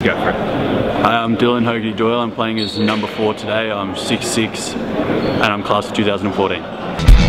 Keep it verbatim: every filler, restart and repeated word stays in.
Go for it. Hi, I'm Dylan Hogarty-Doyle. I'm playing as number four today. I'm six six and I'm class of two thousand fourteen.